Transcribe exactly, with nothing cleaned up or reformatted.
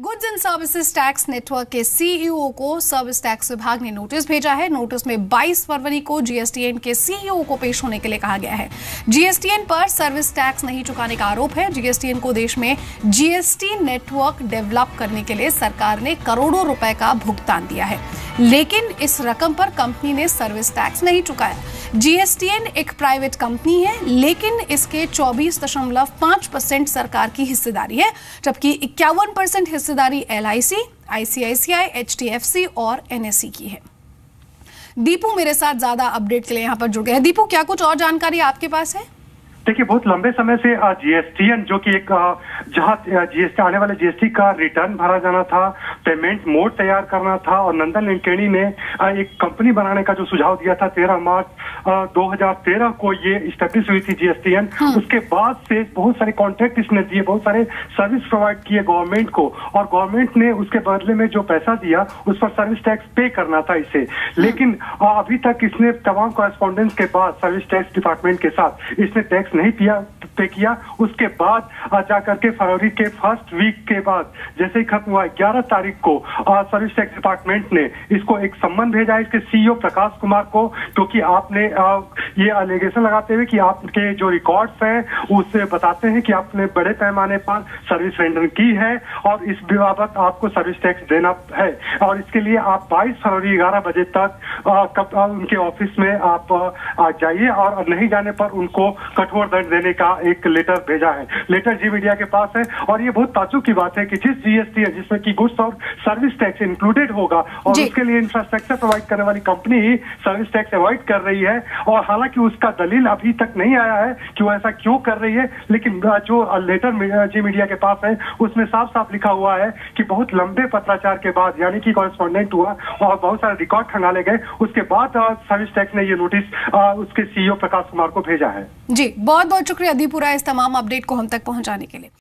Goods and services tax network के CEO को service tax विभाग ने नोटिस भेजा है। नोटिस में बाईस फरवरी को जीएसटीएन के सीईओ को पेश होने के लिए कहा गया है। जीएसटीएन पर सर्विस टैक्स नहीं चुकाने का आरोप है। जीएसटीएन को देश में जीएसटी नेटवर्क डेवलप करने के लिए सरकार ने करोड़ों रुपए का भुगतान दिया है, लेकिन इस रकम पर कंपनी ने सर्विस टैक्स नहीं चुकाया। जीएसटीएन एक प्राइवेट कंपनी है, लेकिन इसके चौबीस दशमलव पाँच परसेंट सरकार की हिस्सेदारी है, जबकि इक्यावन परसेंट हिस्सेदारी L I C, I C I C I, H D F C और एन एस ई की है। दीपू मेरे साथ ज्यादा अपडेट के लिए यहाँ पर जुड़ गए हैं। दीपू, क्या कुछ और जानकारी आपके पास है? देखिए, बहुत लंबे समय से जीएसटीएन जो कि एक जहां जीएसटी आने वाले जीएसटी का रिटर्न भरा जाना था, पेमेंट मोड तैयार करना था और नंदन एंड केनी ने एक कंपनी बनाने का जो सुझाव दिया था तेरह मार्च दो हज़ार तेरह को, ये स्टैब्लिश हुई थी जीएसटीएन। उसके बाद से बहुत सारे कॉन्ट्रैक्ट इसने दिए, बहुत सारे सर्विस प्रोवाइड किए गवर्नमेंट को, और गवर्नमेंट ने उसके बदले में जो पैसा दिया उस पर सर्विस टैक्स पे करना था इसे। लेकिन अभी तक इसने तमाम कॉरेस्पॉन्डेंस के बाद सर्विस टैक्स डिपार्टमेंट के साथ इसने टैक्स नहीं पिया पे किया। उसके बाद जा करके फरवरी के फर्स्ट वीक के बाद जैसे ही खत्म हुआ ग्यारह तारीख को सर्विस टैक्स डिपार्टमेंट ने इसको एक सम्मन भेजा इसके सीईओ प्रकाश कुमार को, क्योंकि तो आपने आ, ये अलिगेशन लगाते हुए कि आपके जो रिकॉर्ड्स हैं उससे बताते हैं कि आपने बड़े पैमाने पर सर्विस रेंडर की है और इस बाबत आपको सर्विस टैक्स देना है, और इसके लिए आप बाईस फरवरी ग्यारह बजे तक आ, कब, आ, उनके ऑफिस में आप जाइए, और नहीं जाने पर उनको कठोर दंड देने का एक लेटर भेजा है। लेटर जी मीडिया के पास है, और ये बहुत ताज्जुब की बात है कि जिस जीएसटी जिसमें कि गुड्स और सर्विस टैक्स इंक्लूडेड होगा और उसके लिए इंफ्रास्ट्रक्चर प्रोवाइड करने वाली कंपनी ही सर्विस टैक्स अवॉइड कर रही है। और हालांकि उसका दलील अभी तक नहीं आया है कि वो ऐसा क्यों कर रही है, लेकिन जो लेटर जी मीडिया के पास है उसमें साफ साफ लिखा हुआ है कि बहुत लंबे पत्राचार के बाद, यानी कि कॉरेस्पॉन्डेंट हुआ और बहुत सारे रिकॉर्ड खंगाले गए, उसके बाद सर्विस टैक्स ने ये नोटिस उसके सीईओ प्रकाश कुमार को भेजा है। जी, बहुत बहुत शुक्रिया दीपुरा इस तमाम अपडेट को हम तक पहुंचाने के लिए।